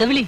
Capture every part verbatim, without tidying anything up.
செவிலி Bye.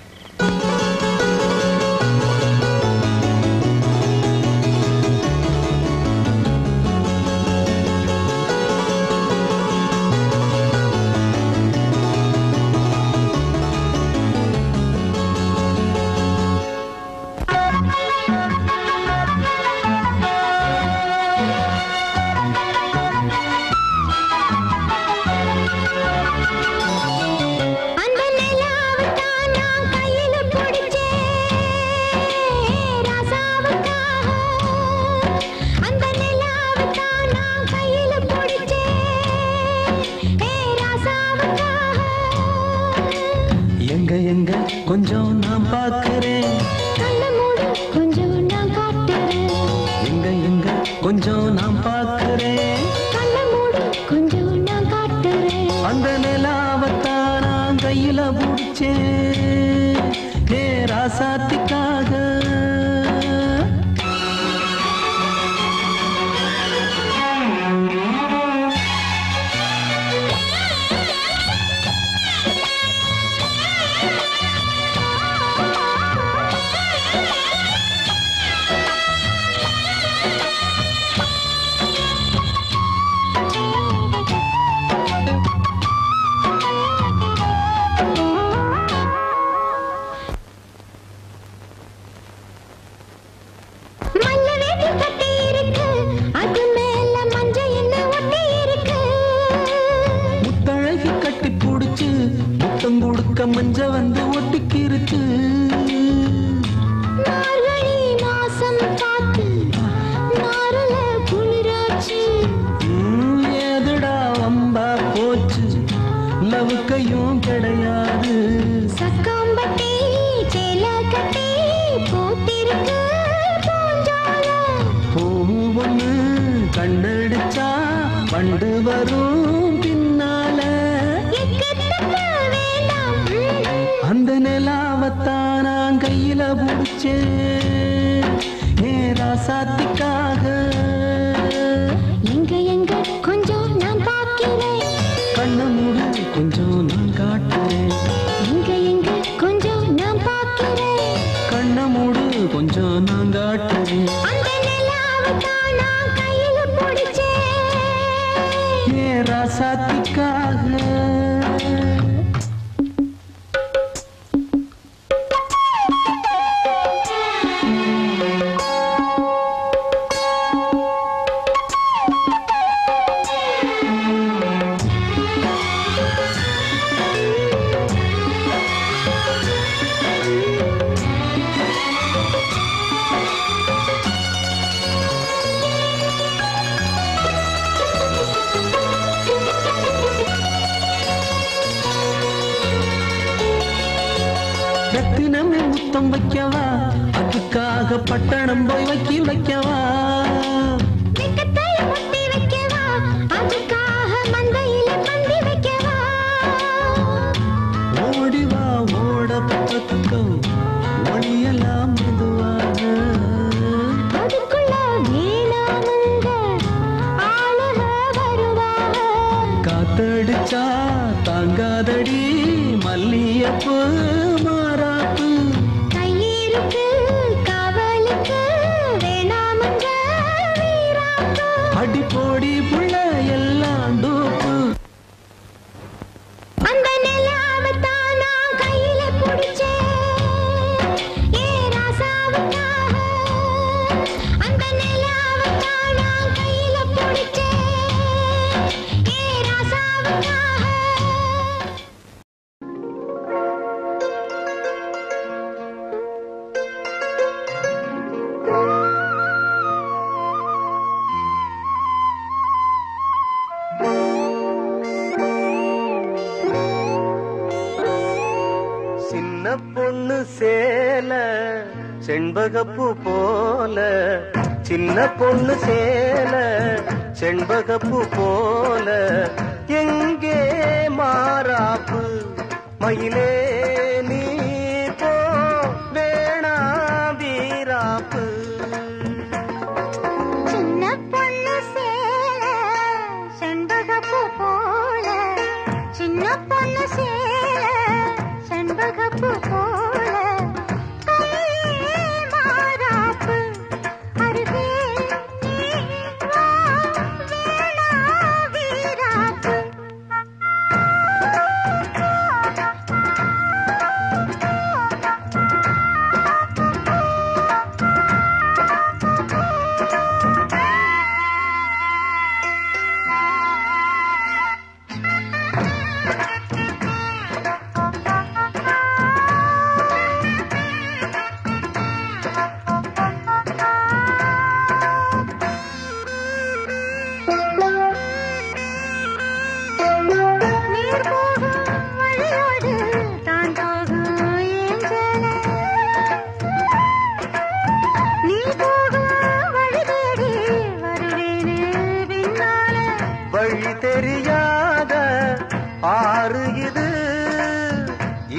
யாரு இது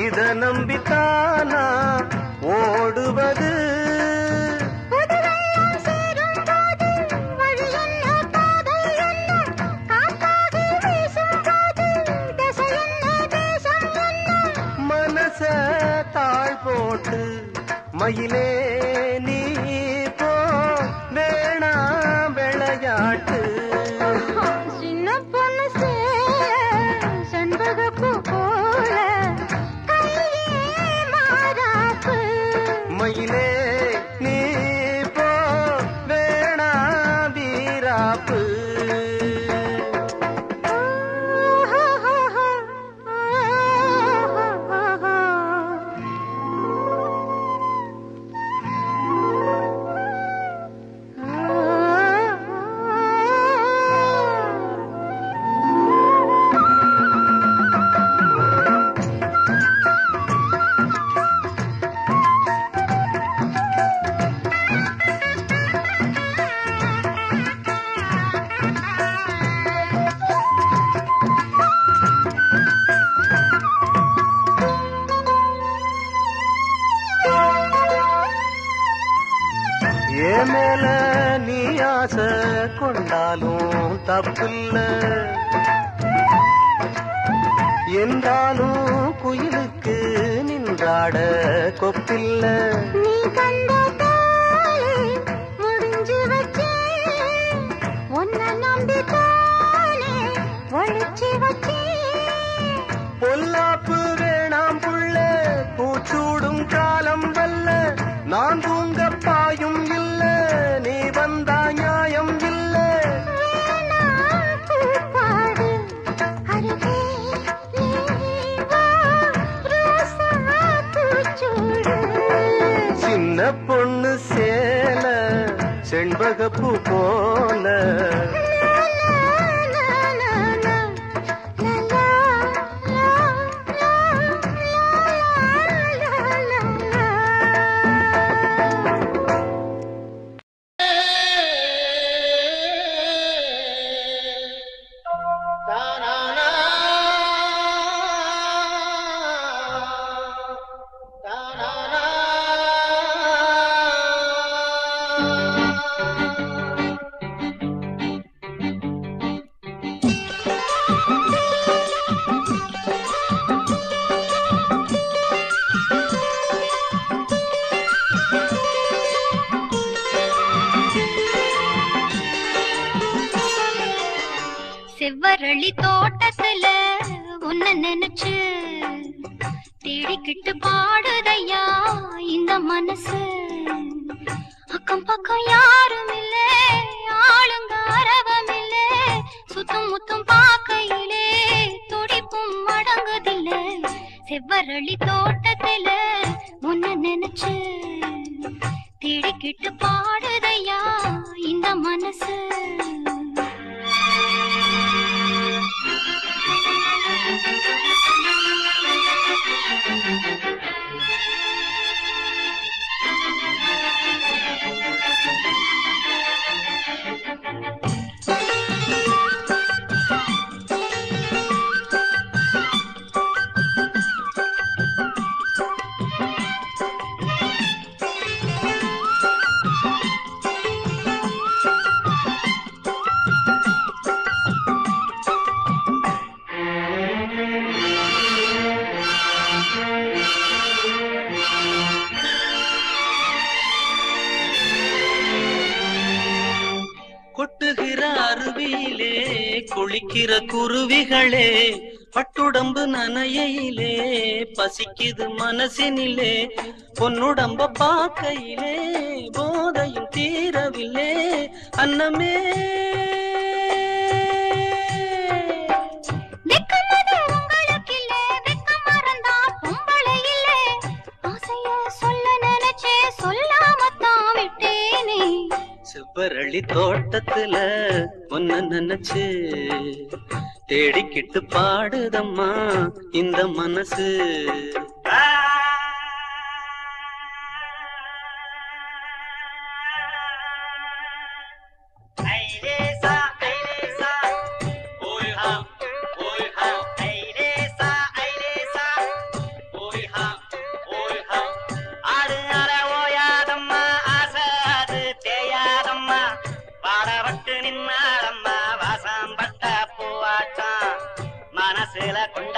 இத நம்பித்தானா ஓடுவது மனச தாழ் போட்டு மயிலே நீ போ வேணா விளையாட்டு மயிலே நீ போ வேணா வீராப்பு மேல நீ ஆசை கொண்டாலும் தப்புல்ல என்றாலும் குயிலுக்கு நின்றாட கொப்பில்ல நீ கண்ட தாளே முடிஞ்சு வச்சே உன்னை நம்பி தாளே ஒழிச்சு வச்சே பொல்லாப்பு வேணாம் புள்ள பூச்சூடும் காலம் வல்ல நான் தூங்க பாயும் பொண்ணு சேல செண்பகப்பூ போல செவ்வரளி தோட்டத்துல உன்ன நினைச்சு தேடிக்கிட்டு பாடுதையா இந்த மனசு அக்கம் பக்கம் யாரும் இல்ல ஆளுங்க அரவம் இல்ல சுத்தும் முத்தும் பாக்கையிலே துடிப்பும் அடங்குதில்ல செவ்வரளி தோட்டத்துல உன்ன நினைச்சு தேடிக்கிட்டு பாடுதையா இந்த மனசு குளிக்கிற குருவிகளே பட்டுடம்பு நனையிலே பசிக்குது மனசினிலே பொன்னுடம்ப பாக்கையிலே போதையும் தீரவில்லே அன்னமே செவ்வரளி தோட்டத்துல ஒன்ன நினைச்சு தேடிக்கிட்டு பாடுதம்மா இந்த மனசு ஐலேசா ஐலேசா ஓய் ஹா ஓய் ஹா ஐலேசா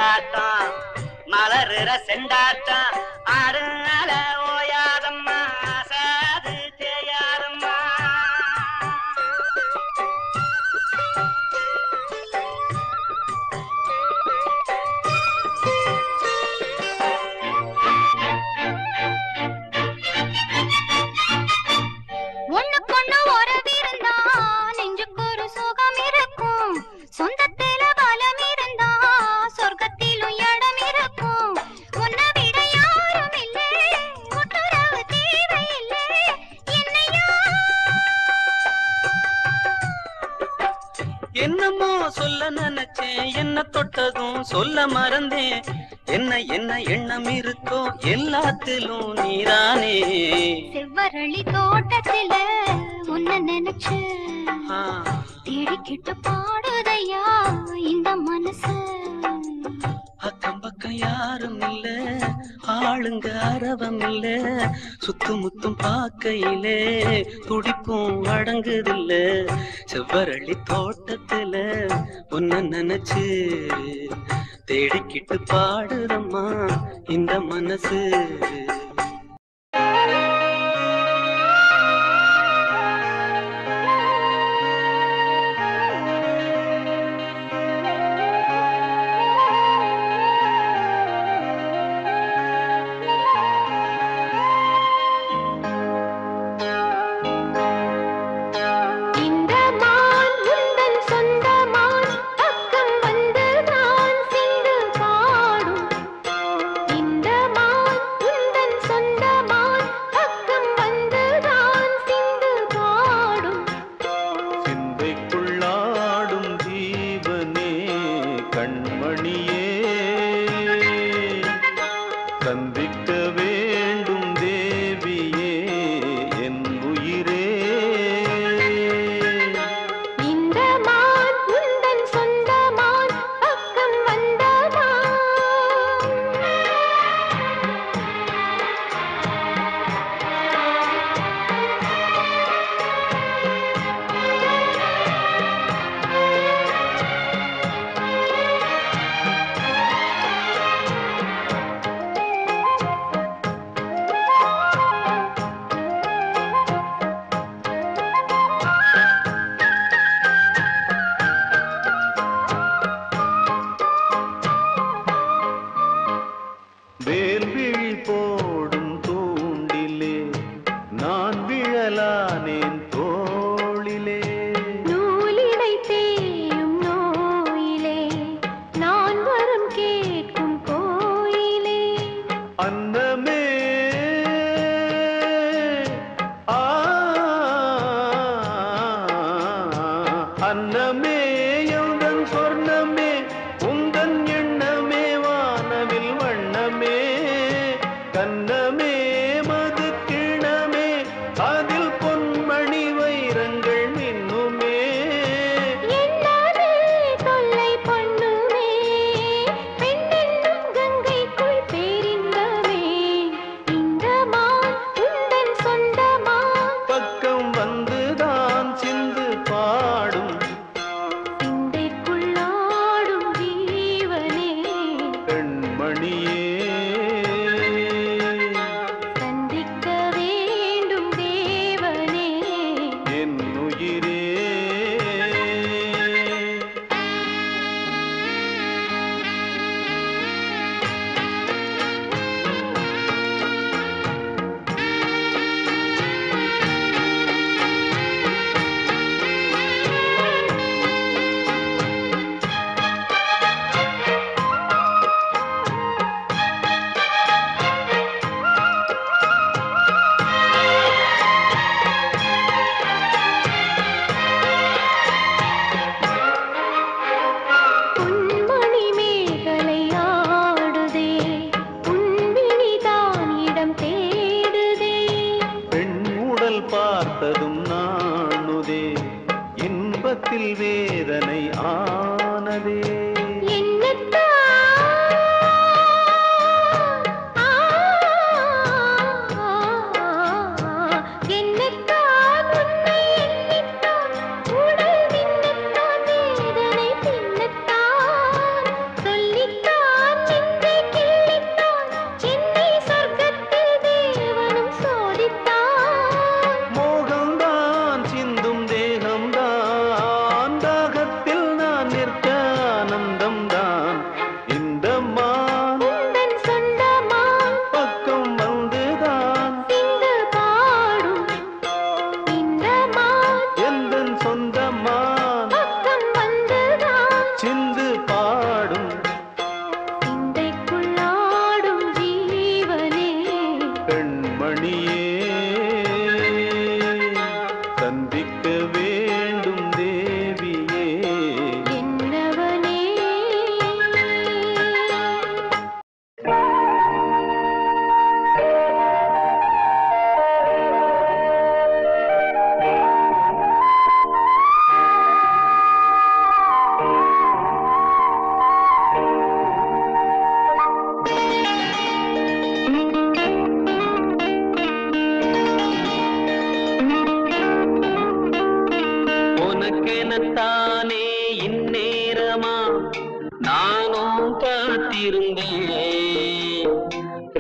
செண்டாட்டம் மலர்ற செண்டாட்டம் ஆடுனால ஓயாதம்மா சாது தேயாதம்மா ஒண்ணுக்கொண்ணு உறவு இருந்தா நெஞ்சுக்கு ஒரு சுகம் இருக்கும் சொந்த என்னமோ சொல்ல நினைச்சேன் என்ன தொட்டதும் சொல்ல மறந்தேன் என்ன என்ன எண்ணம் இருக்கோ எல்லாத்திலும் நீதானே செவ்வரளி தோட்டத்தில உன்ன நினைச்சு தேடிக்கிட்டு பாடுதையா இந்த மனசு அக்கம் பக்கம் யாரும் இல்ல ஆளுங்க அரவம் இல்ல சுத்து முத்தும் பாக்கையிலே துடிப்பும் அடங்குதில்ல செவ்வரளி தோட்டத்துல உன்ன நினைச்சு தேடிக்கிட்டு பாடுறம்மா இந்த மனசு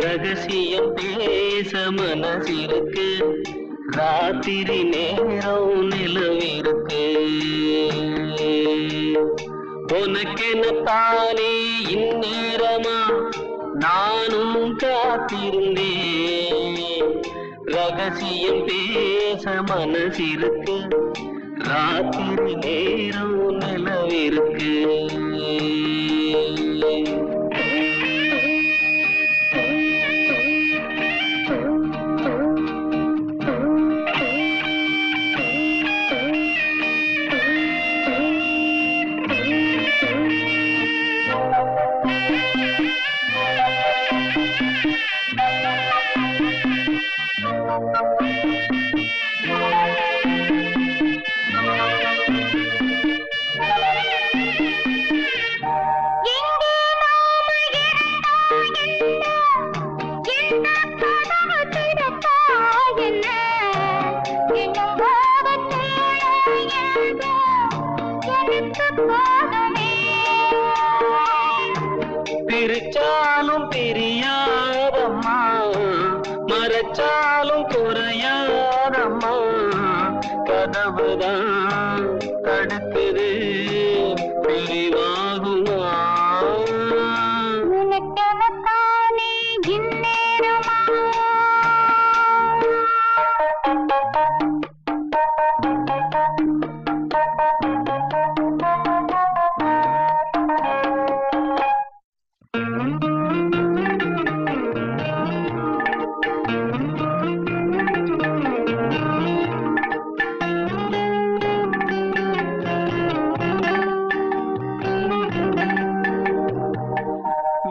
ரகசியம் பேச மனசிருக்கு, ராத்திரி நேரம் நிலவிருக்கு. உனக்கெனத்தானே இந்நேரமா நானும் காத்திருந்தேன். ரகசியம் பேச மனசிருக்கு, ராத்திரி நேரம் நிலவிருக்கு. பிரிச்சாலும் பிரியாதம்மா, மறைச்சாலும் குறையாதம்மா, கதவுதான் தடுக்குது பிரிவாகுமா.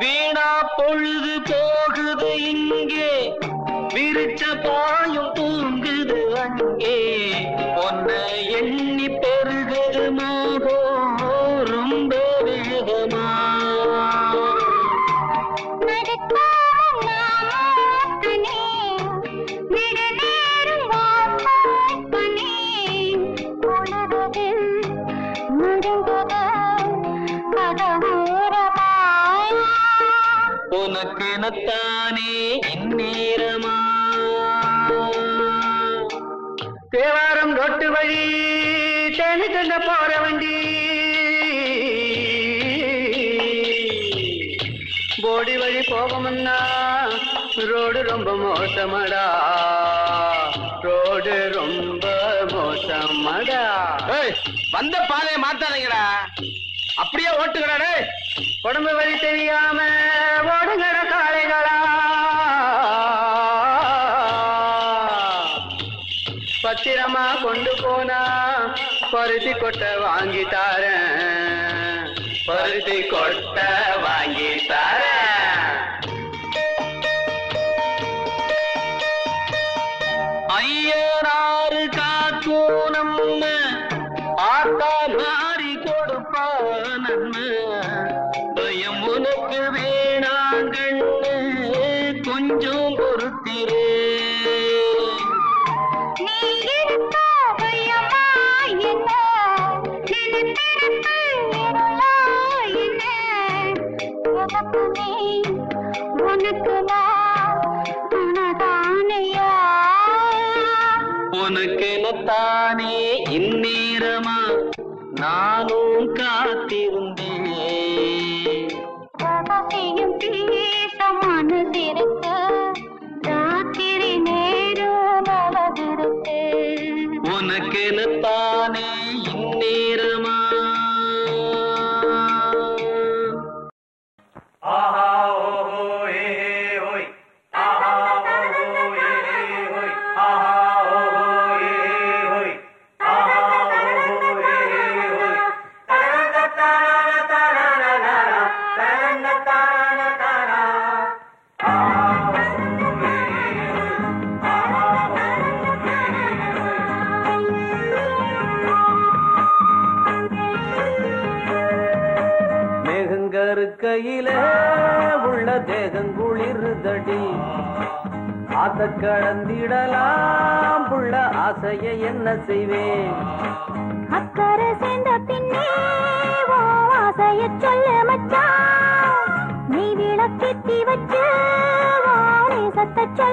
வீணா பொழுது போகுது இங்கே, விரிச்ச பாயும் தூங்குது அங்கே, ஒன்ன எண்ணி பெருகுது மோகோ ரொம்ப வேகமா. உனக்கெனத்தானே இந்நேரமா தேவாரம் ரொட்டு வழி தனி தந்த போற வண்டி போடி வழி போகமுன்னா ரோடு ரொம்ப மோசமடா, ரோடு ரொம்ப மோசமடா. வந்த பாதையை மாத்தாதீங்கடா, அப்படியே ஓட்டுக்கடா. உடம்பு வழி தெரியாம ஓடுங்கட காளைகளா, பத்திரமா கொண்டு போனா பருத்தி கொட்டை வாங்கி தாரேன், பருத்தி கொட்டை வாங்கி தாரேன். ஐயனாறு காக்கும் நம்ம ஆத்தா மாறி கொடுப்பா நம்ம, பயம் உனக்கு வேணாங்கண்ணு கொஞ்சம் பொறுத்திரு. உனக்கெனத்தானே இந்நேரமா நானும் காத்திருந்தேன். ரகசியம் பேச மனசிருக்கு, ராத்திரி நேரம் அளவிருக்கு. உனக்கெனத்தானே இந்நேரமா. ஆஹா ஓஹோ ஏ ஓய், ஆஹா ஓஹோ ஏ ஓய், ஆஹா கையிலே உள்ள தேகம் குளிர்தடி, ஆச கடந்திடலாம் உள்ள ஆசைய என்ன செய்வேன். அக்கறை சேர்ந்த பின்னே ஆசைய சொல்ல மச்சான், நீ விளக்கேத்தி வச்சு பட்டு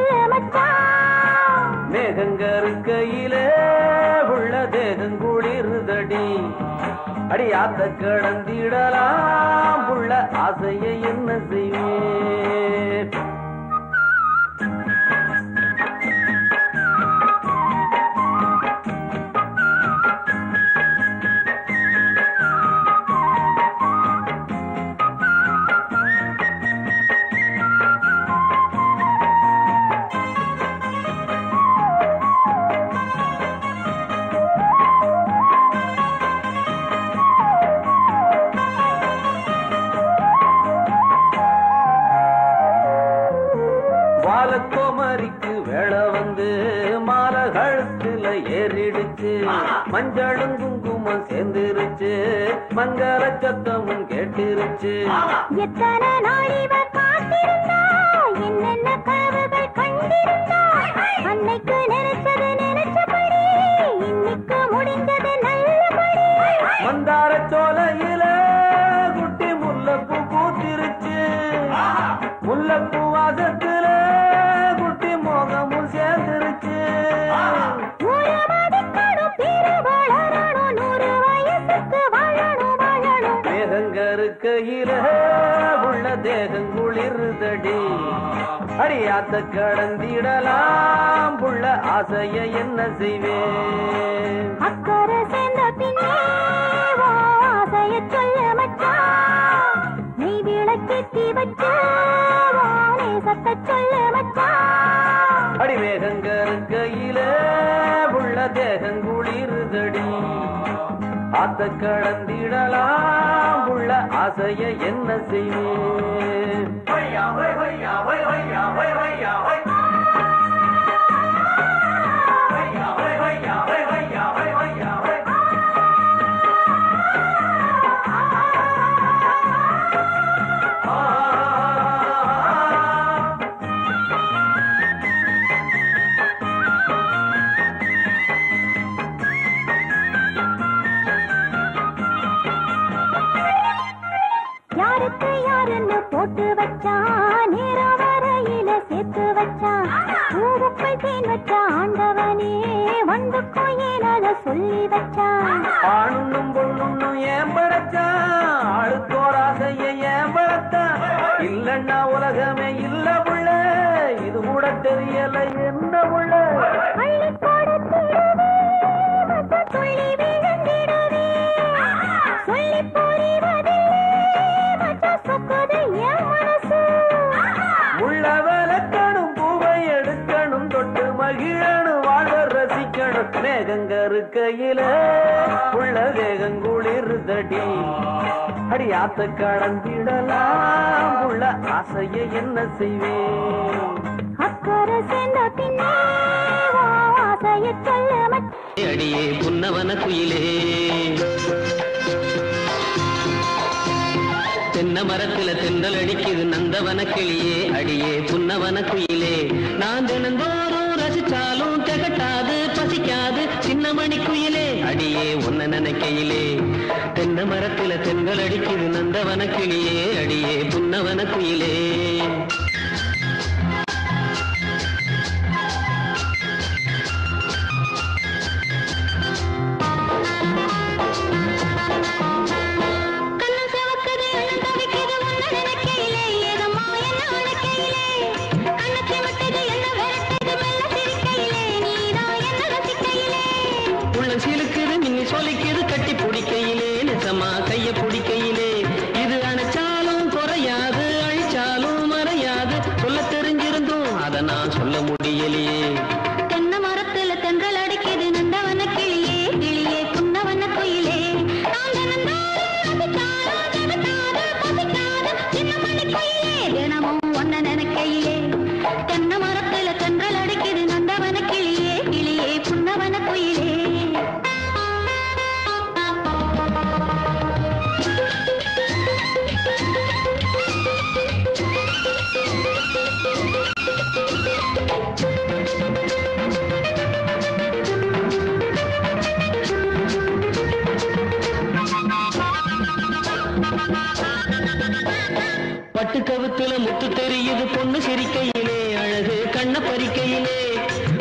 கவுத்துல முத்து தெரியுது பொண்ணு சிரிக்கையிலே அழகு नंदवन किलिये अडिये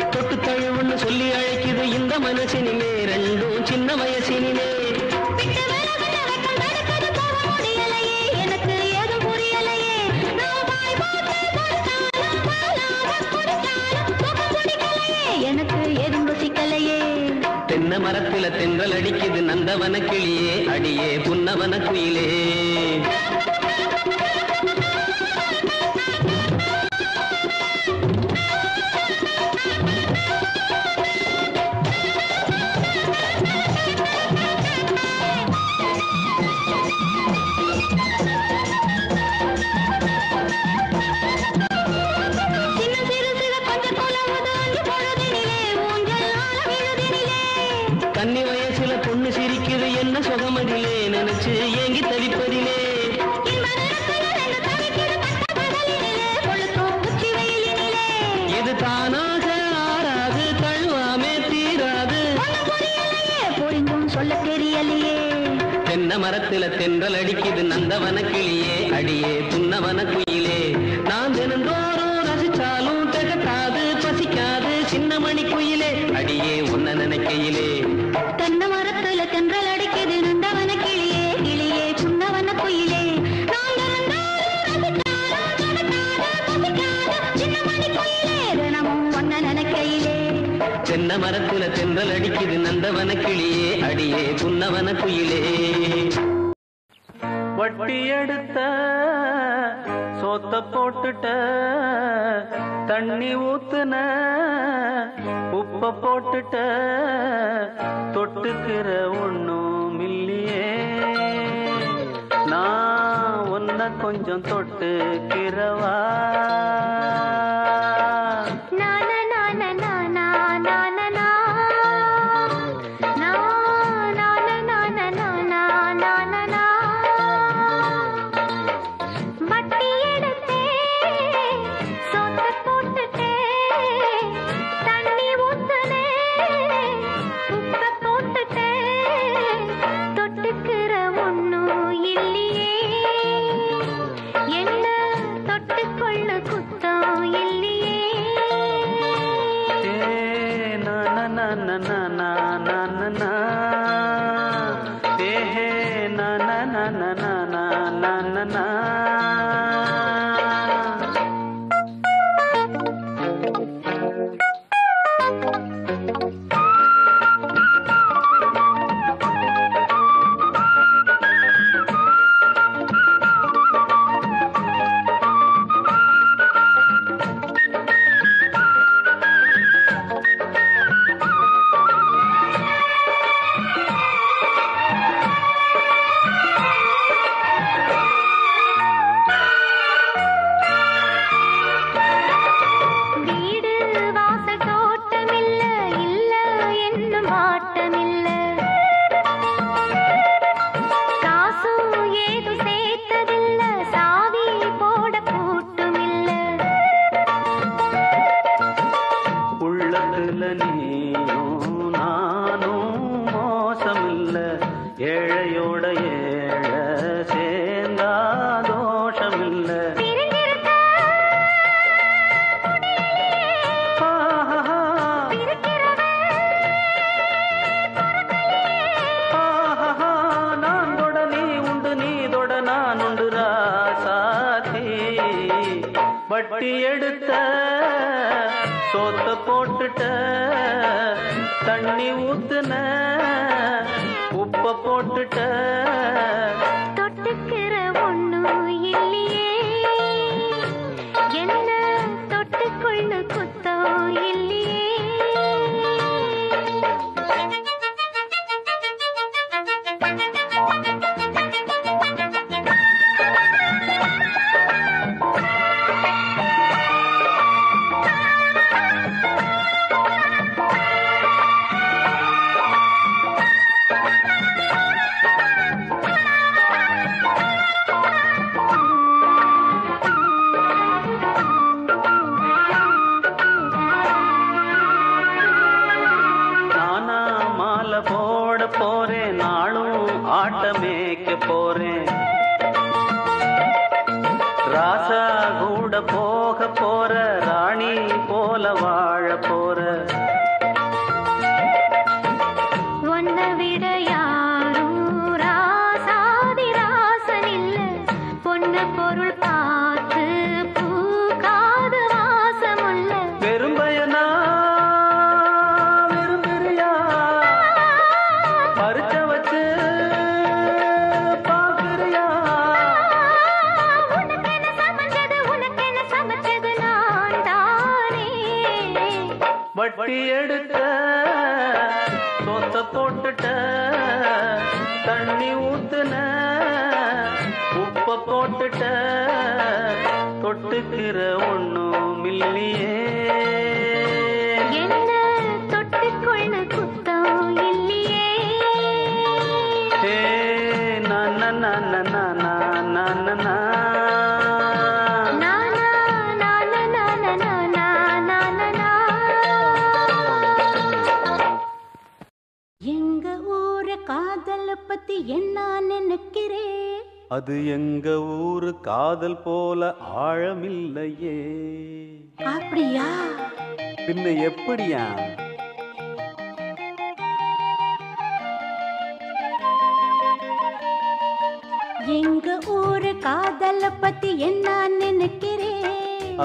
पुन्नवन कुयिले தென்றல் அடிக்குது நந்தவன கிளியே அடியே புன்னவன குயிலே நான் தினந்தோறும் ரசிச்சாலும் தகட்டாது பசிக்காது சின்னமணி குயிலே அடியே உன்ன நினைக்கையிலே தென்னை மரத்துல தென்றல் அடிக்குது நந்தவன கிளியே கிளியே புன்னவன குயிலே நான் தினந்தோறும் ரசிச்சாலும் தகட்டாது பசிக்காது சின்னமணி குயிலே தினமும் உன்ன நினைக்கையிலே தென்னை மரத்துல தென்றல் அடிக்குது நந்தவன கிளியே அடியே புன்னவன குயிலே वटी सोत पोट तन्नी ऊतन उप पोट तोटुक्र उन्नुमिल्लिये ना उन्ना कोंजम तोटुक्किरवा போற ராணி போல வாழ போற. ஒன்ன விட யாரும் ராசாதி ராசன் இல்ல, பொன்ன பொருள் பார்த்து பூக்காத வாசமுள்ள பெரும்பயனா பெரும்பெரியா பறிச்ச வச்சு பாக்குறியா. வட்டி எடுத்த தோத்த போட்டுட்ட தண்ணி ஊத்துன உப்ப போட்டுட்ட தொட்டுக்கிற ஒண்ணும் இல்லையே. என்ன தொட்டுக்கொள்ள குத்தம் இல்லையே. ஏ நான நான நான நான நான அது எங்க ஊரு காதல் போல ஆழமில்லையே. அப்படியா? பின்ன எப்படியா? எங்க ஊரு காதல் பத்தி என்ன நினைக்கிறே,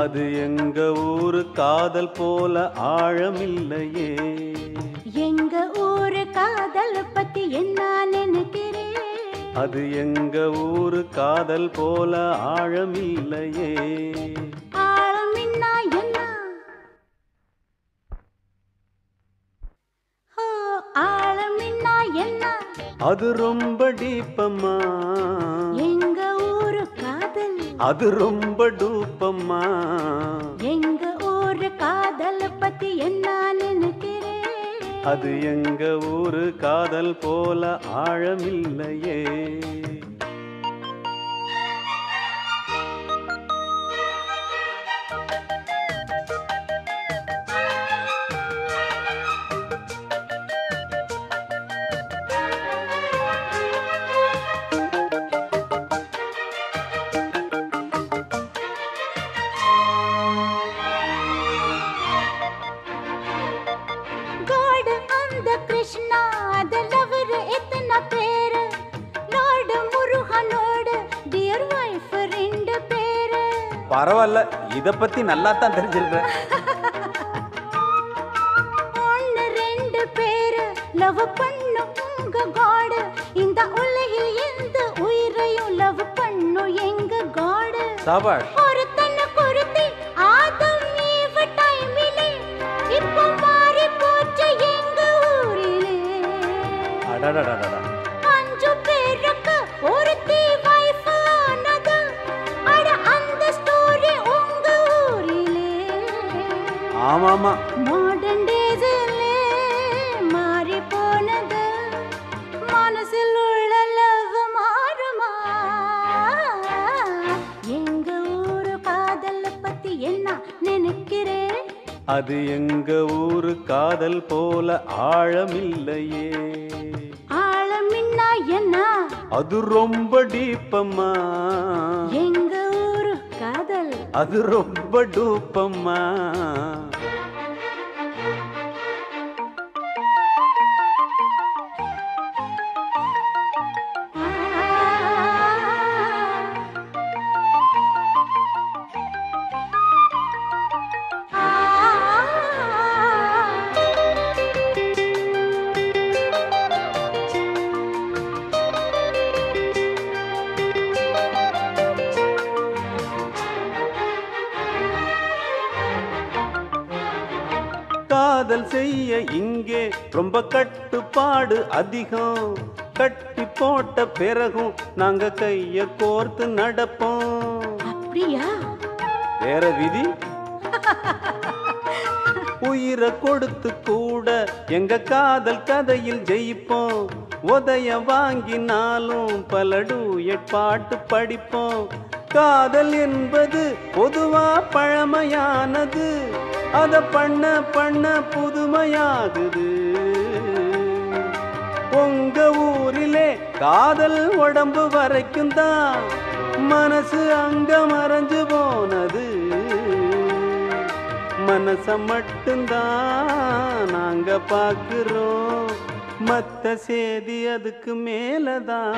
அது எங்க ஊரு காதல் போல ஆழமில்லையே. எங்க ஊரு காதல் பத்தி என்ன நினைக்கிறே, அது எங்க ஊரு காதல் போல ஆழமில்லையே. ஆழமின்னா என்ன? ஓ ஆழமின்னா என்ன? அது ரொம்ப டீப்பம்மா. எங்க ஊரு காதல் அது ரொம்ப டூப்பம்மா. எங்க ஊரு காதல் பத்தி என்ன நினைக்கிறே, அது எங்க ஊரு காதல் போல ஆழமில்லையே. பரவாயில்ல, இத பத்தி நல்லா தான் தெரிஞ்சிருக்க. ஒன்னு ரெண்டு பேரு லவ் பண்ணும் எங்க காடு, இந்த உலகில் எந்த உயிரையும் லவ் பண்ணும் எங்க காடு. சபாஷ். ஒரு தன்ன குருதி ஆதம் ஈவ் டைமிலே இப்போ மாறி போச்சு எங்க ஊரிலே. அடடடடடா. அஞ்சு பேருக்கு ஒருத்தி வைஃப் ஆனது. அட அந்த ஸ்டோரி உங்க ஊரிலே. ஆமாமா. மாடர்ன் டேஸ்லே மாறி போனது, மனசில் உள்ள லவ் மாறுமா. எங்க ஊரு காதல் பத்தி என்ன நினைக்கிறே, அது எங்க ஊரு காதல் போல ஆழமில்லையே. ஆழமின்னா என்ன? அது ரொம்ப டீப்பம்மா. எங்க ஊரு காதல் அது ரொம்ப டூப்பம்மா. காதல் செய்ய இங்கே ரொம்ப கட்டுப்பாடு அதிகம், கட்டி போட்ட பிறகும் நாங்க கைய கோர்த்து நடப்போம். அப்படியா? வேற விதி. உயிரை கொடுத்து கூட எங்க காதல் கதையில் ஜெயிப்போம், உதய வாங்கினாலும் பலடூய பாட்டு படிப்போம். காதல் என்பது பொதுவா பழமையானது, அத பண்ண பண்ண புதுமையாகுது. உங்க ஊரிலே காதல் உடம்பு வரைக்கும் தான், மனசு அங்க மறைஞ்சு போனது. मनसा मट्टुंदान नांगा पाक्रोम मत्त सेदी अदुक्कु मेलदान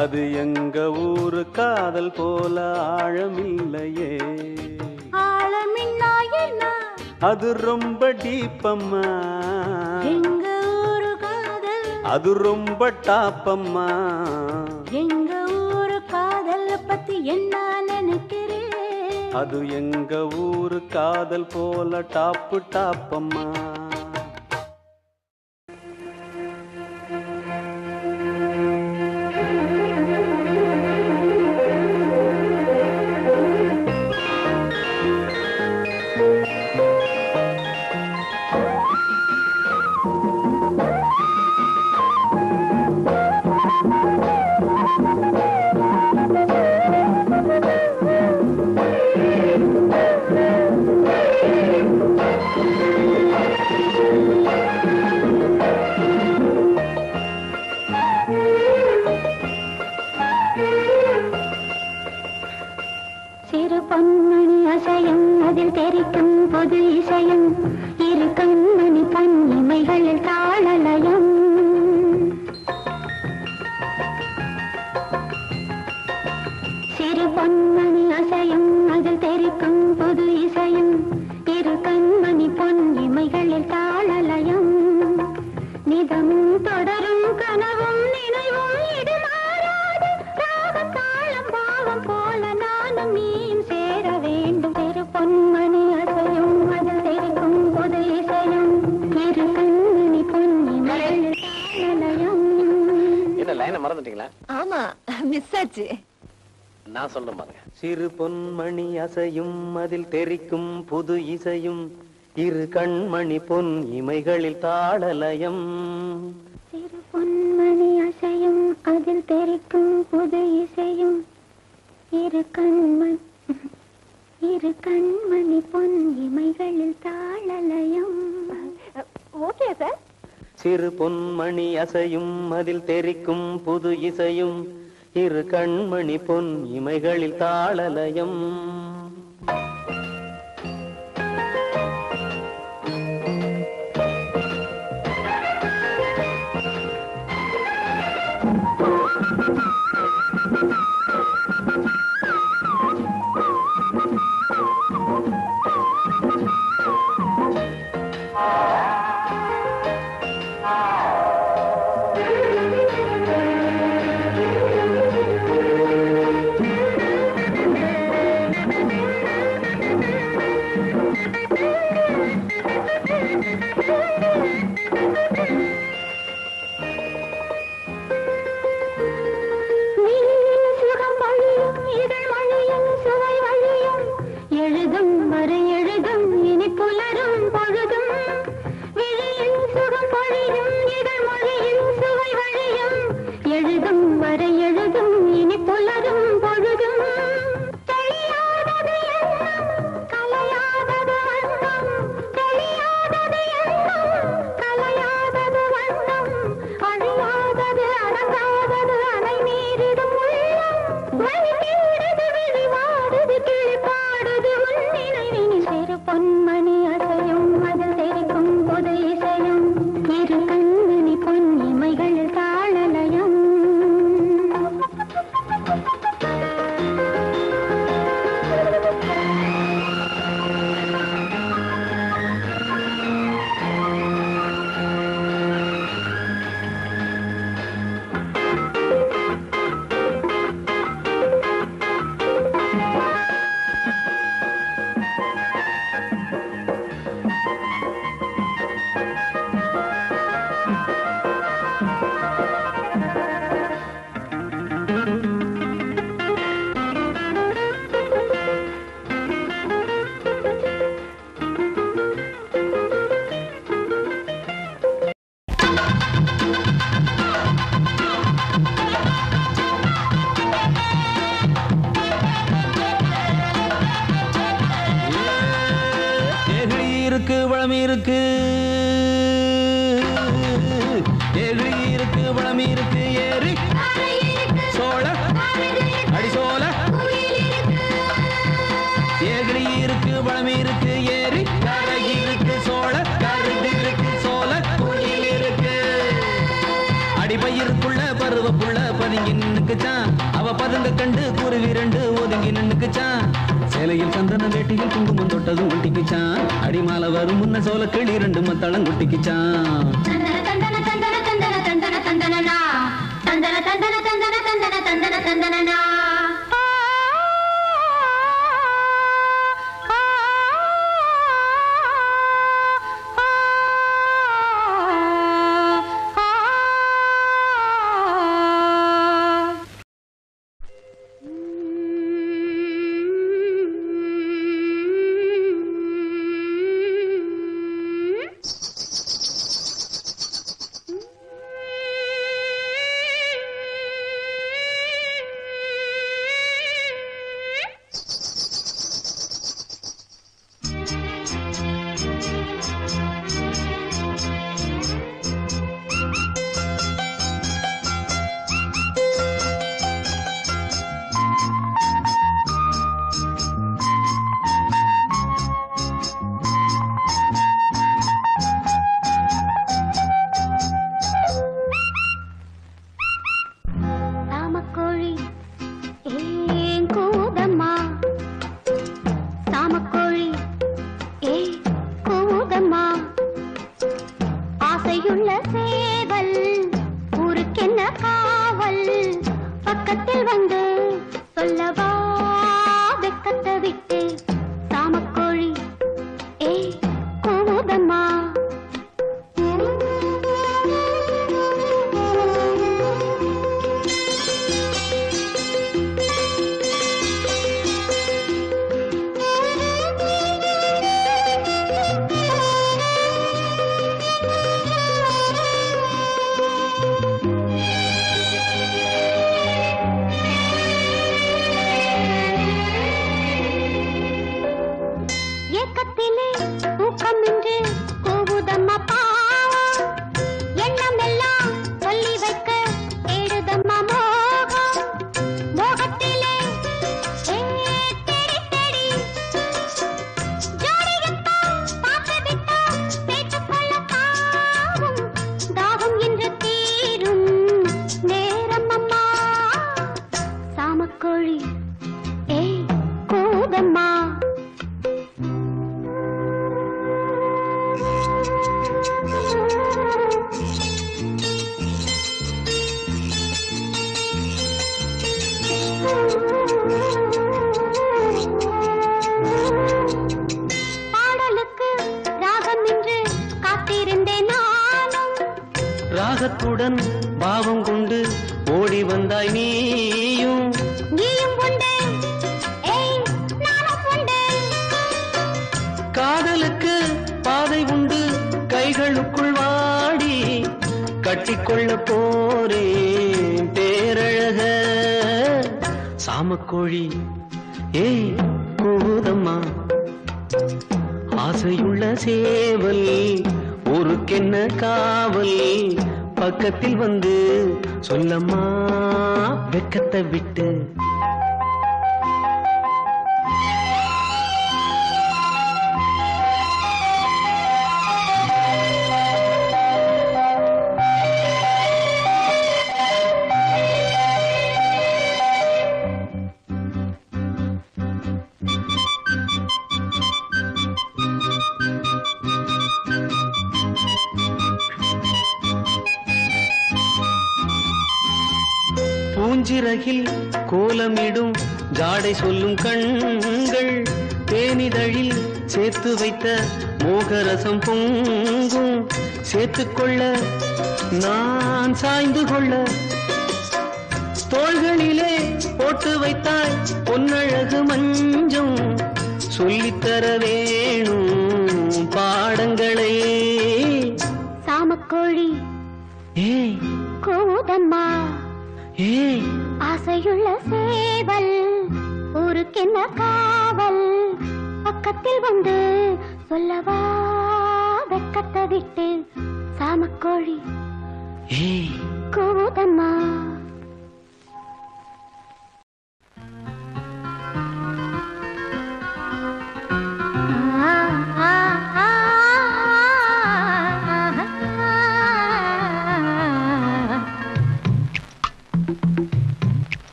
அது எங்க ஊரு காதல் போல ஆழமில்லையே ஆழமின்னா என்ன அது ரொம்ப டீப்பம்மா எங்க ஊரு காதல் அது ரொம்ப டாப்பம்மா எங்க ஊரு காதல் பத்தி என்ன நினைக்கிறே அது எங்க ஊரு காதல் போல டாப்பு டாப்பம்மா பொன்மணி அசையும் அதில் தெரிக்கும் புது இசையும் இரு கண்மணி பொன் இமைகளில் தாளலயம் சிறு பொன்மணி அசையும் அதில் தெரிக்கும் புது இசையும் இரு கண்மணி இரு கண்மணி பொன் இமைகளில் தாளலயம் ஓகே சார் சிறு பொன்மணி அசையும் அதில் தெரிக்கும் புது இசையும் இரு கண்மணி பொன் இமைகளில் தாளலயம் ஏறி இருக்கு வளம் இருக்கு ஏறி சோழ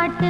पापा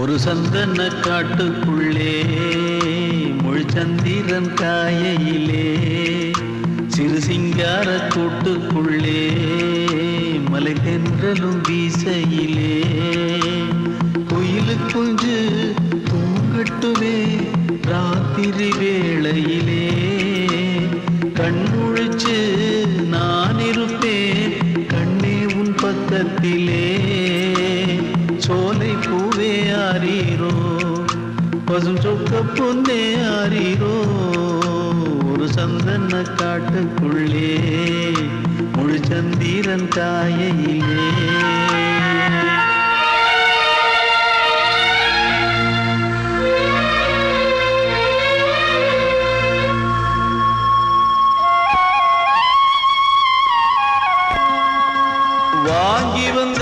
ஒரு சந்தன காட்டுக்குள்ளே முழுச்சந்திரன் காயிலே சிறு சிங்கார கூட்டுக்குள்ளே மலைதென்றலும் வீசையிலே குயில் குஞ்சு தூங்கட்டுமே ராத்திரி வேளையிலே கண்முழிச்சு நான் இருப்பேன் கண்ணே உன் பக்கத்திலே சோலை பூவே ஆரீரோ பசும் சொக்க பொன்னே ஆரீரோ ஒரு சந்தன காட்டுக்குள்ளே முழு சந்திரன் காயிலே வாங்கி வந்த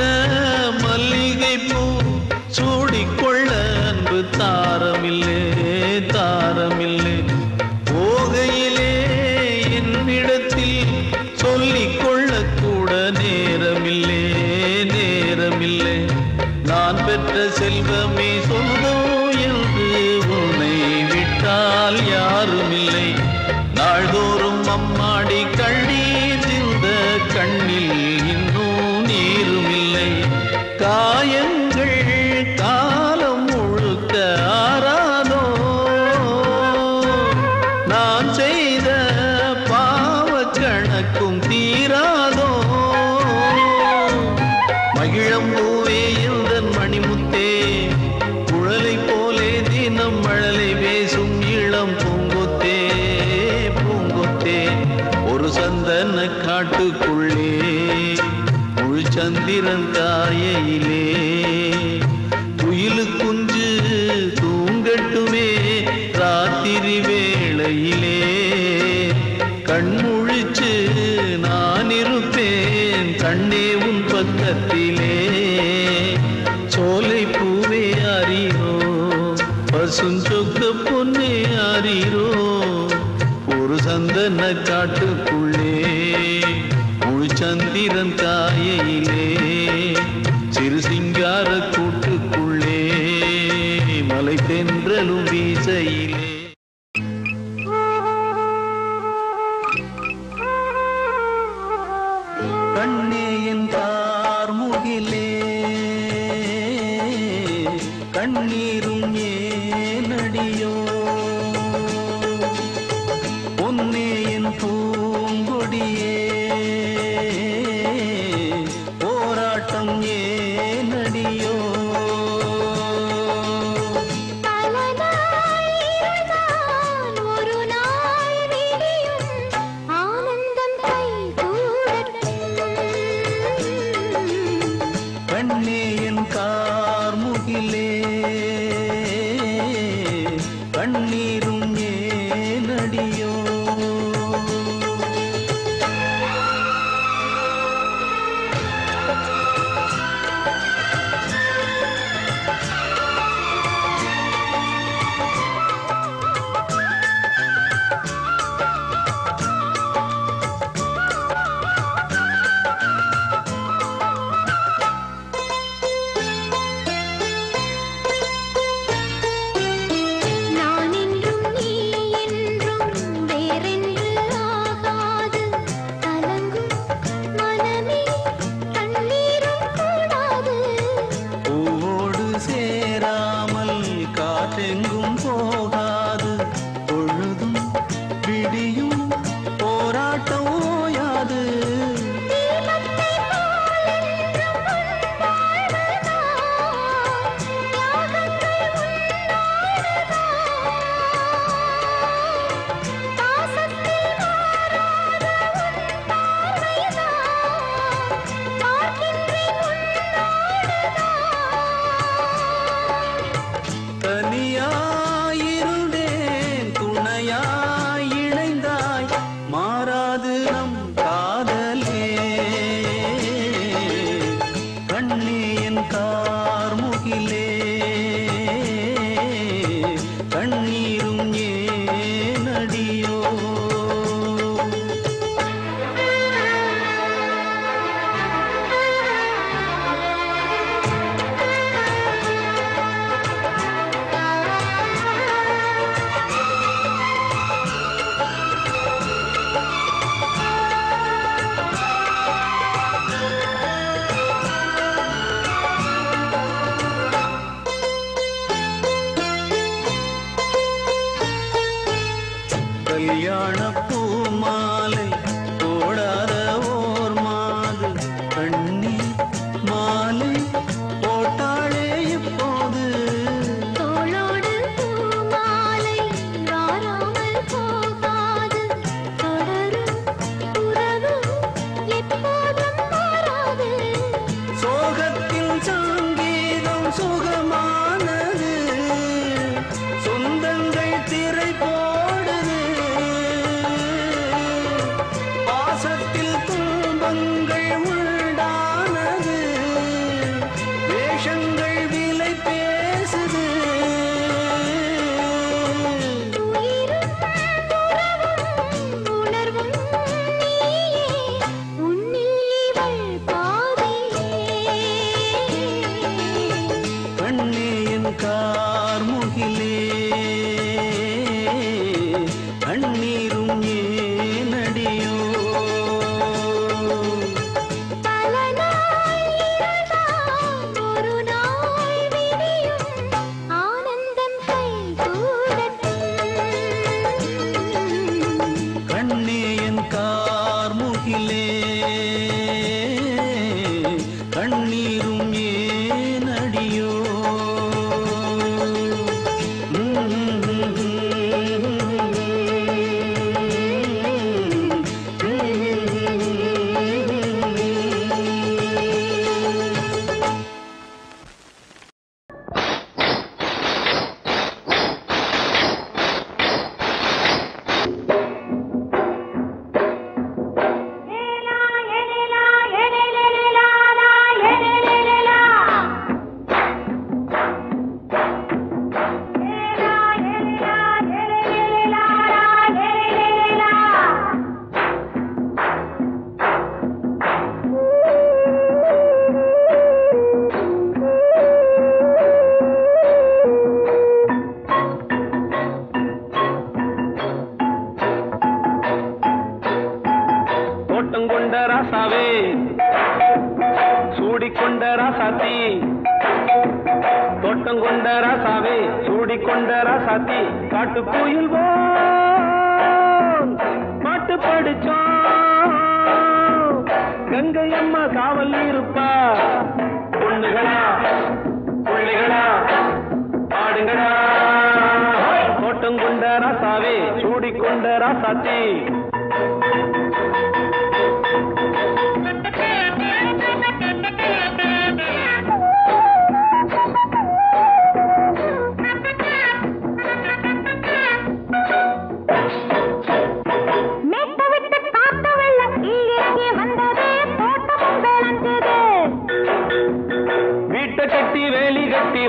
சந்திரங்காயிலே குயில் குஞ்சு தூங்கட்டுமே ராத்திரி வேளையிலே கண்முழிச்சு நான் இருப்பேன் கண்ணே உன் பக்கத்திலே சோலை பூவே அறியோ பசுஞ்சொக்கு பொன்னே அறியோ ஒரு சந்தன காட்டுக்குள்ளே சந்திரன் காயிலே சிறு சிங்கார கூட்டுக்குள்ளே மலை தென்றலும் வீசையிலே கண்ணே என் தார்முகிலே கண்ணீரும் ஏன் அடியோ பொன்னே என் பூங்கொடியே रासावे सूडिकोंड रासाती तोट्टंगोंड रासावे सूडिकोंड रासाती काट्टु कोयल बोल पाट्टु पडिचो गंगयम्मा कावल इरुप्पा पुण्णुगळा पुण्णुगळा पाडुंगळा तोट्टंगोंड रासावे सूडिकोंड रासाती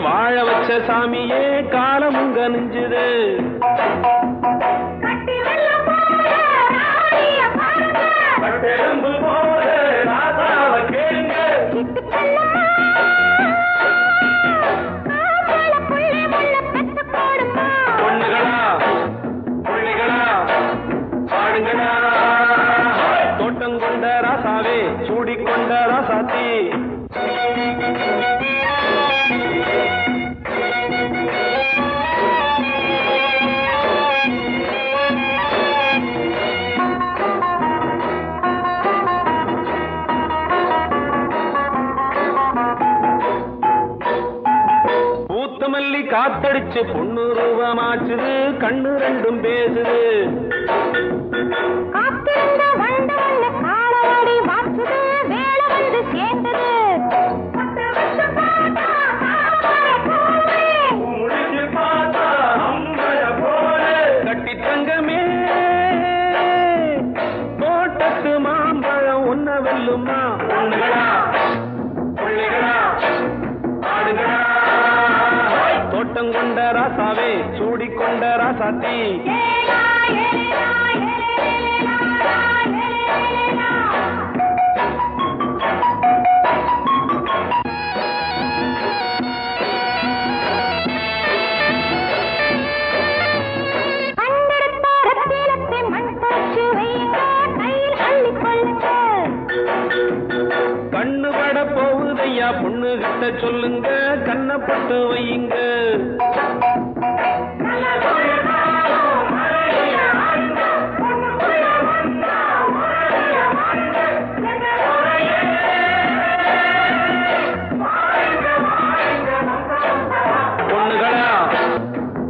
வாழ வச்ச சாமியே காலம் உங்க நெஞ்சுது கட்டி வெல்ல போற நாடிய பாருங்க பட்டெலும்பு போற ராசாவ கேளுங்க கிட்டு செல்லம்மா காவல புள்ள முள்ள பெத்து போடுமா பொண்ணுகளா புள்ளிகளா பாடுங்களா தோட்டங்கொண்ட ராசாவே சூடிக்கொண்ட ராசாத்தி மல்லி காத்தடிச்சு பொண்ணு ரூபமாச்சுது கண்ணு ரெண்டும் பேசுது காத்திருந்த வண்டவல்ல காலவாடி மாற்றுது வேளை வந்து சேர்ந்தது பத்து வருஷம் பார்த்தா காவலை போலே முடிஞ்சு பார்த்தா அம்பல போலே கட்டி தங்கமே தோட்டத்து மாம்பழம் உன்ன வெல்லுமா பொண்ணுகளா பிள்ளைகளா ஆடுகளா तोट्टंगोंड रासावे सूडिकोंड रासाती பொண்ணு கிட்ட சொல்லுங்க கண்ண போட்டு வையுங்க பொண்ணுகளா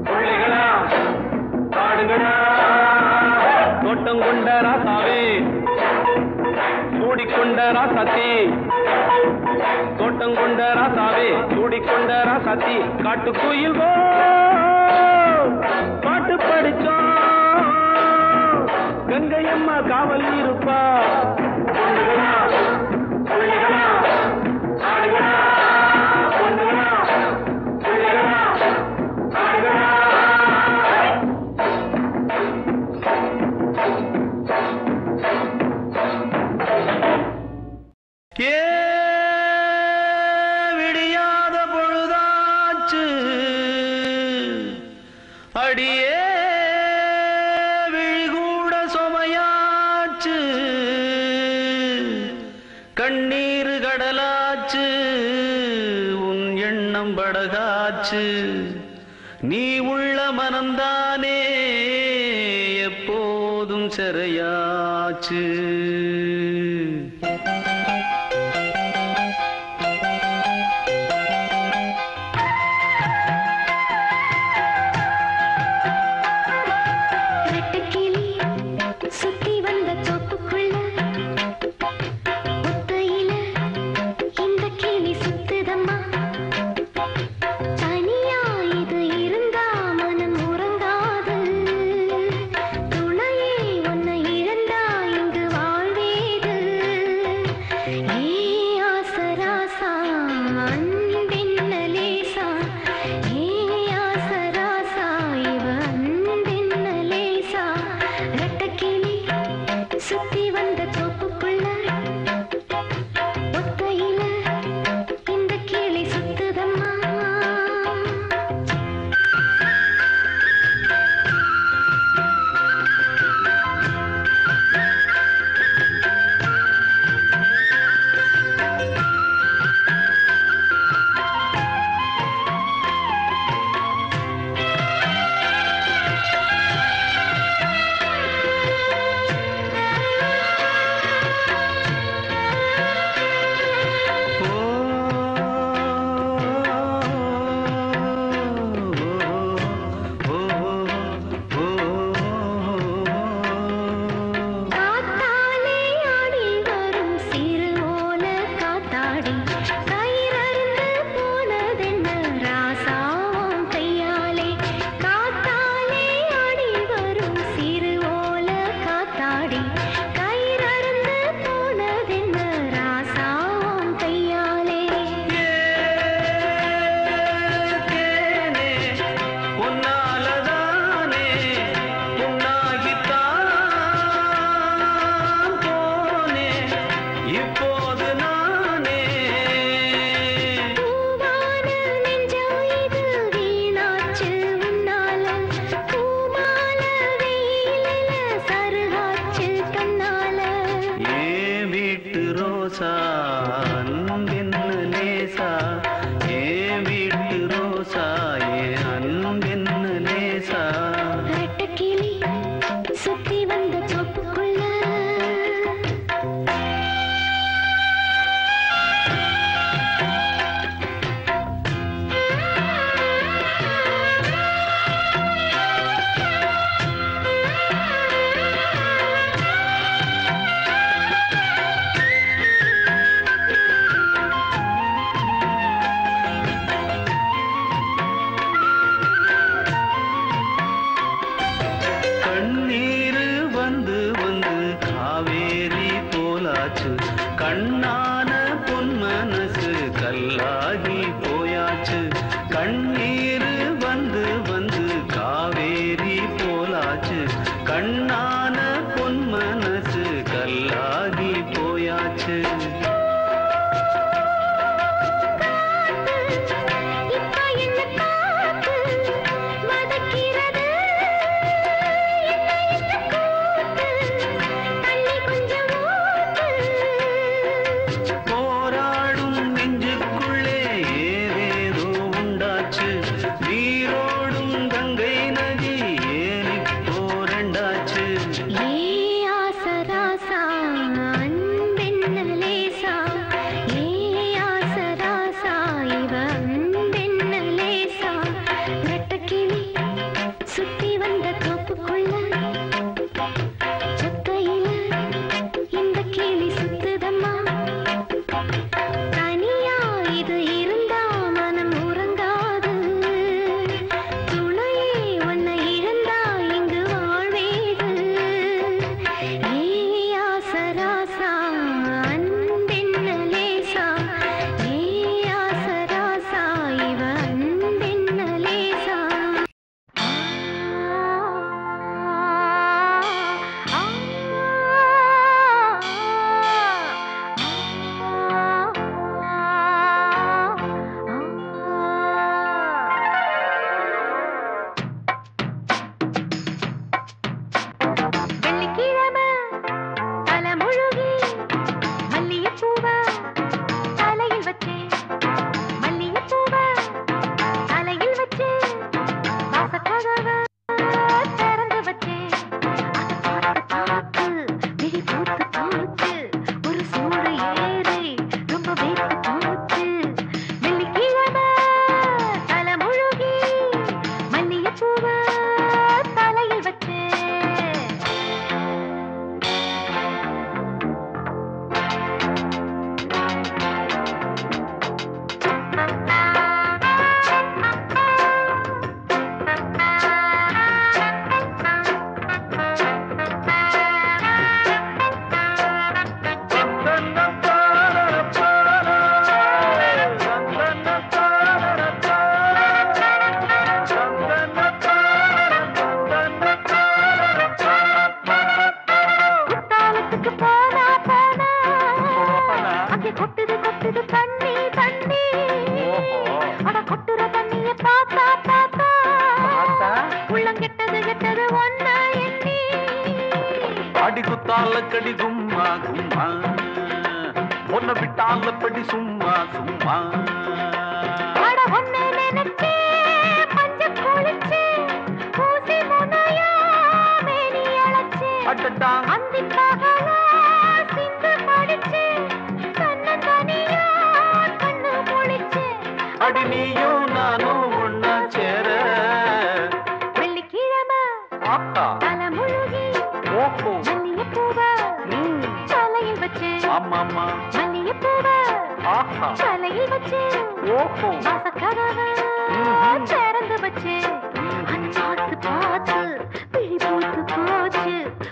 புள்ளிகளா பாடுங்களா தோட்டங்கொண்ட ராசாவே சூடிக்கொண்ட ராசாத்தி तोट्टंगोंड रासावे सूडिकोंड रासाती काट्टु कोयल बोल पाट्टु पडिच्चो गंगयम्मा कावल इरुप्पा पुण्णुगळा पुण्णुगळा आडुगळा पुण्णुगळा पुण्णुगळा आडुगळा के நீ உள்ள மனந்தானே எப்போதும் சரையாச்சு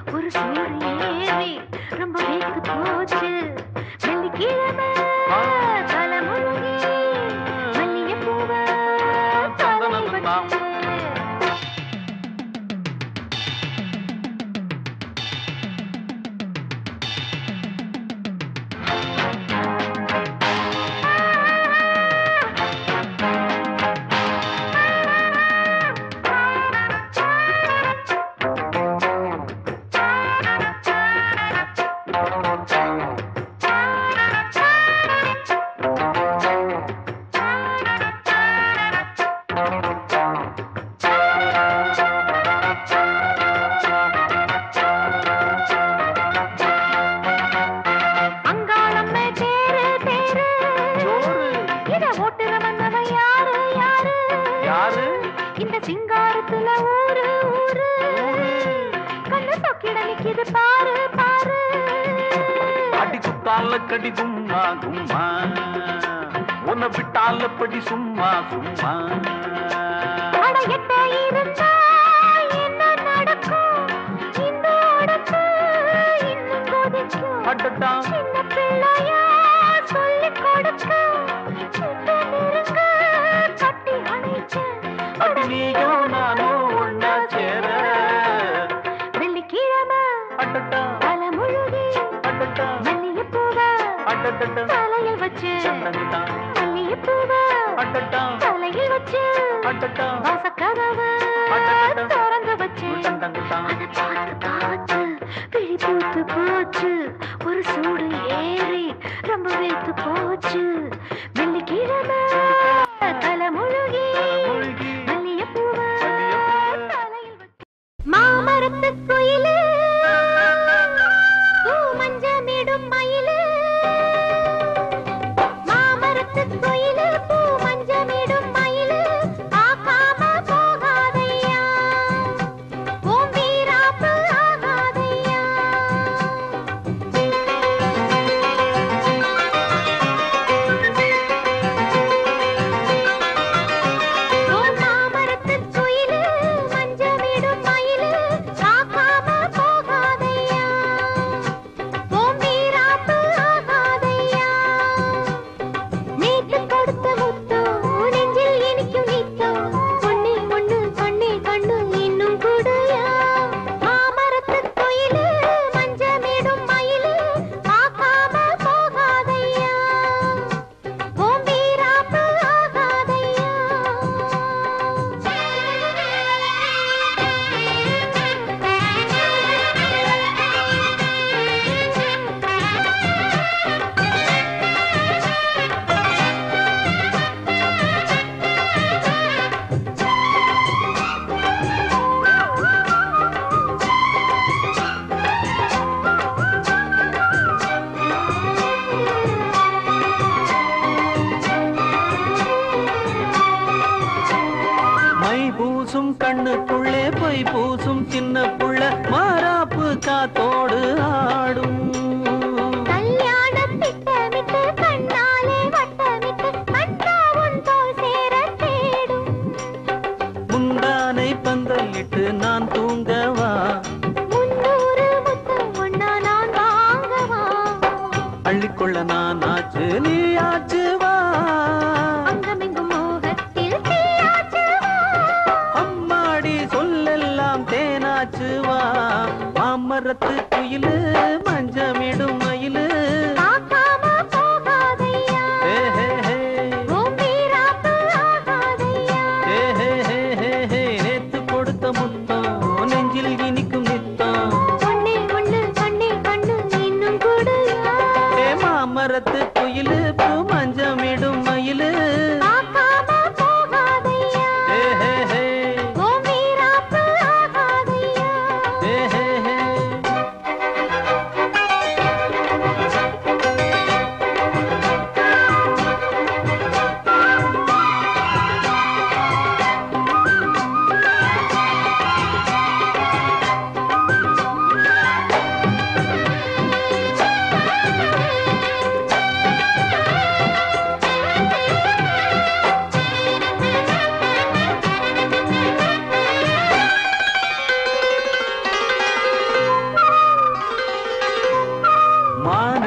What is your name?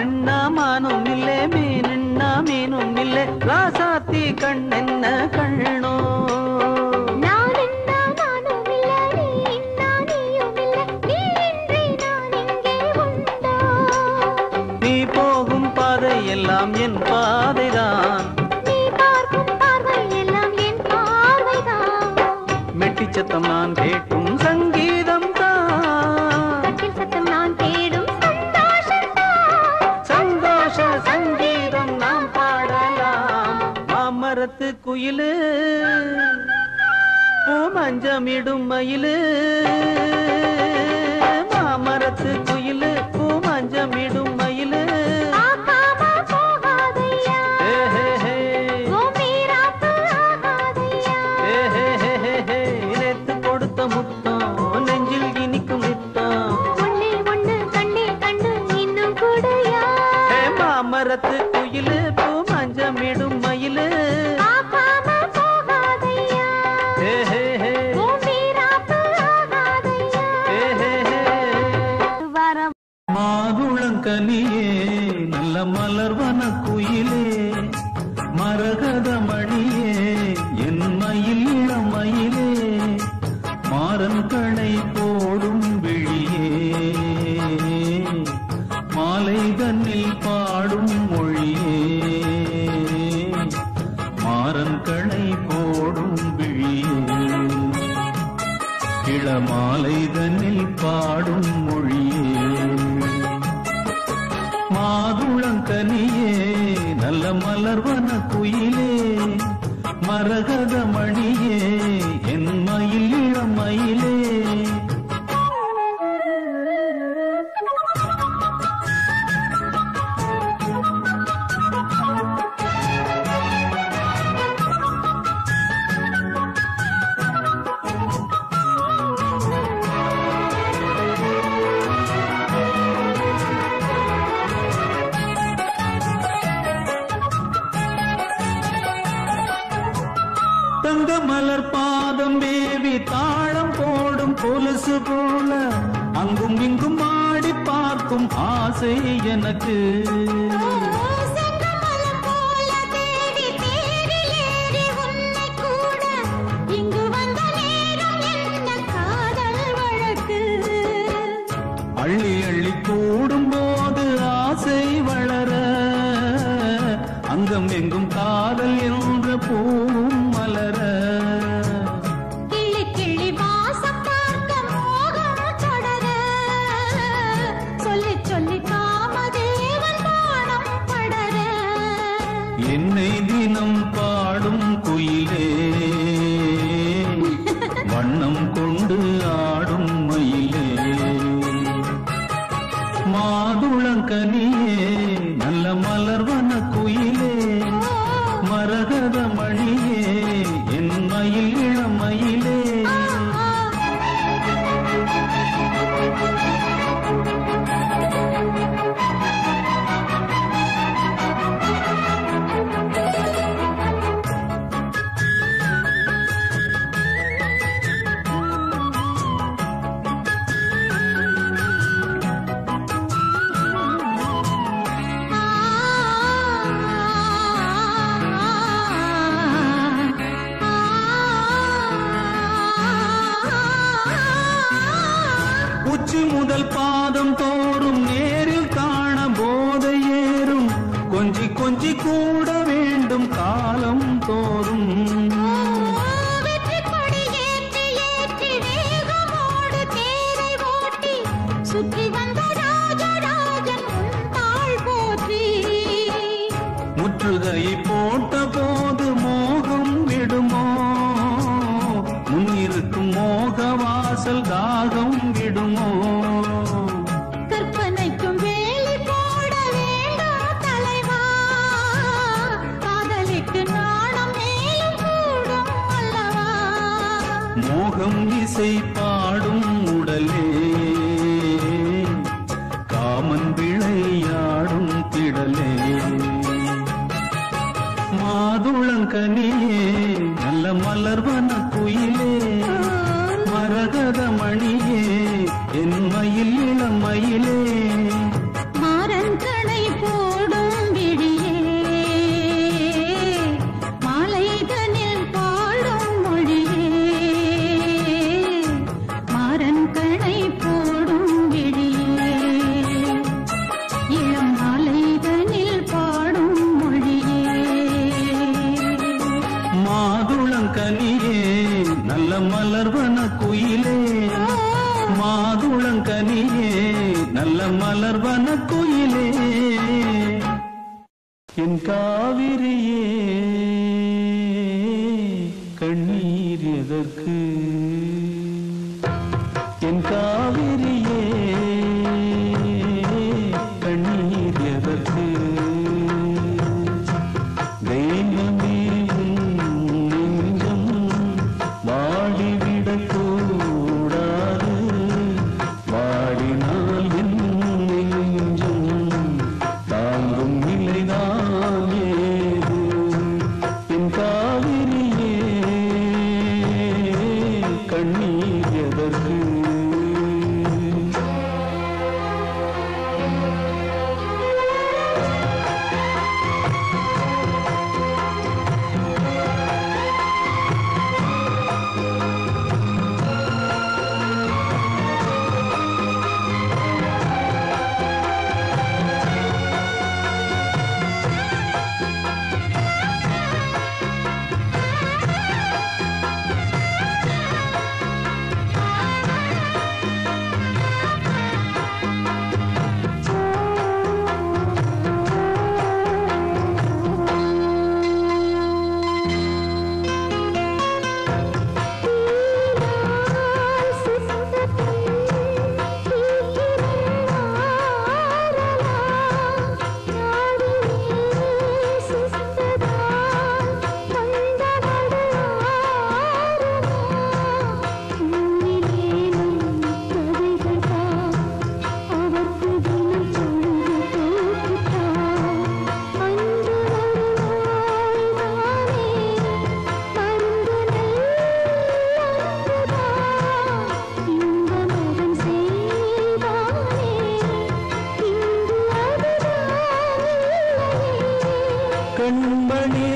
ಕಣ್ಣ ಮಾನುಮಿಲ್ಲೆ ಮೀನಿಣ್ಣ ಮೀನುಮಿಲ್ಲೆ ರಾಸಾತಿ ಕಣ್ಣೆನ್ನ ಕಣ್ಣು ನೀ ಹೋಗುಂ ಪಾದೆ ಎಲ್ಲಾಂ ಎನ್ ಪಾದೆದಾನ್ மெட்டிச்சத்தம் நான் கேட்டும் சங்கீதம் தான் கட்டில் சத்தம் நான் தேடும் சந்தோஷம் தான் சந்தோஷ சங்கீதம் நாம் பாடலாம் மாமரத்து குயிலு பூமஞ்சமிடும் மயிலு மாமரத்து குயிலு பூமஞ்சமிடும் மயிலு மணியே என் மயில் இளமயிலே மாறன் கணை ಕುಯಿಲೆ ಎನ್ ಕಾವಿರಿಯೇ ಕಣ್ಣೀರ್ ಎದற்கு ಎನ್ ಕಾವಿರಿಯೇ ಕಣ್ಣೀರ್ ಎದற்கு தெய்வமே நெஞ்சம் வாடிவிடக் கூடாது வாடினால் என் நெஞ்சம் தாங்கும் நிலைதான் ஏது என் காவிரியே கண்ணீர் எதற்கு கண்மணி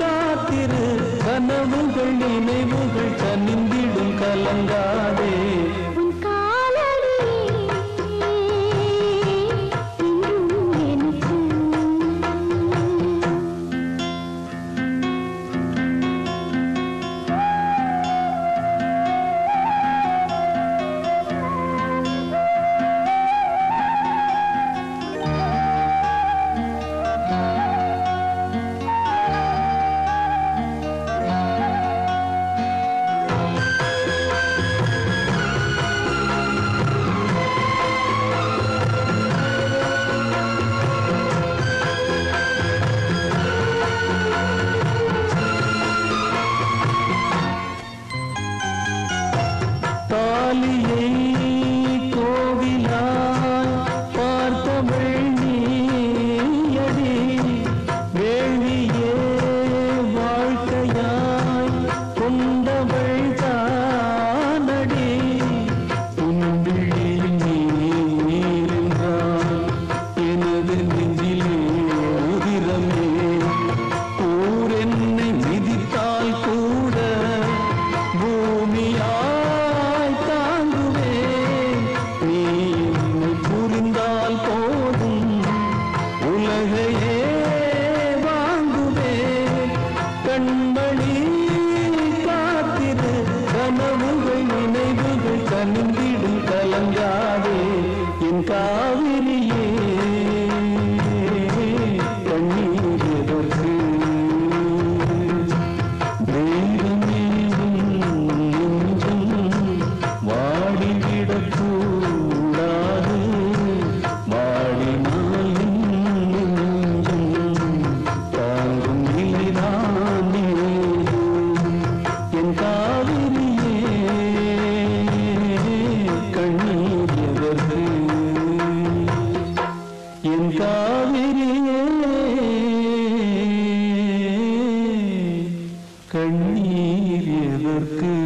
காத்திரு கனவுகள் நினைவுகள் கனிந்திடும் கலங்காதே கண்ணீர் எதற்கு.